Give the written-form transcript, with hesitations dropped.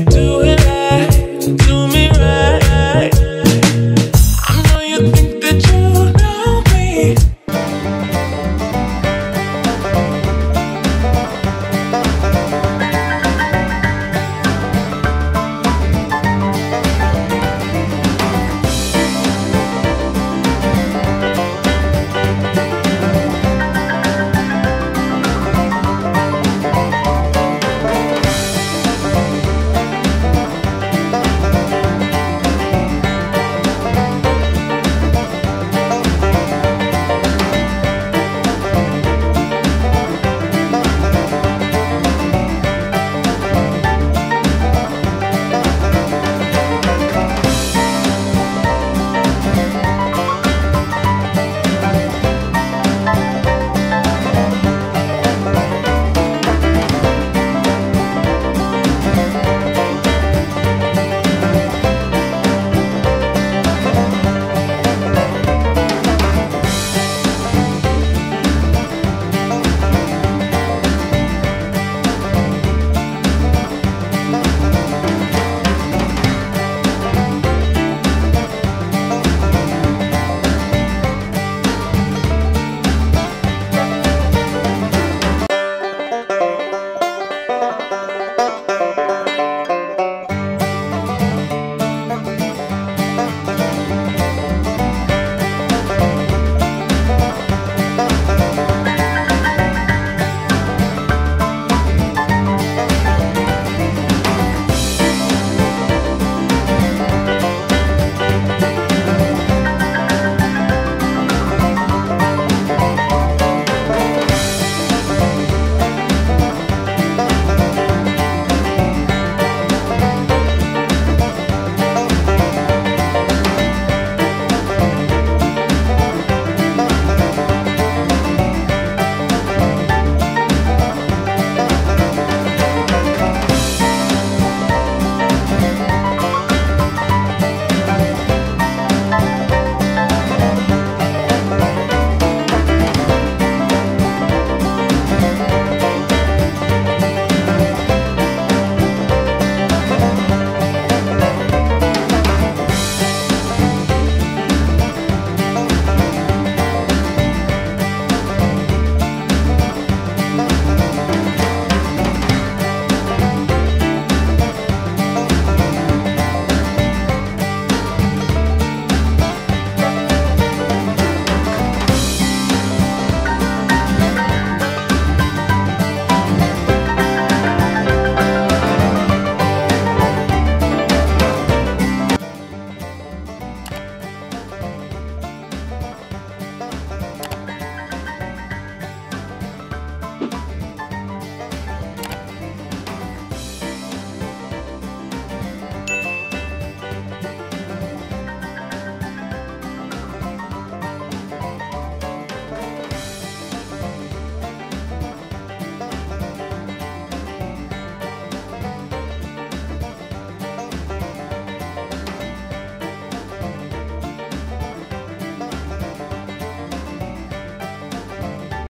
be doing?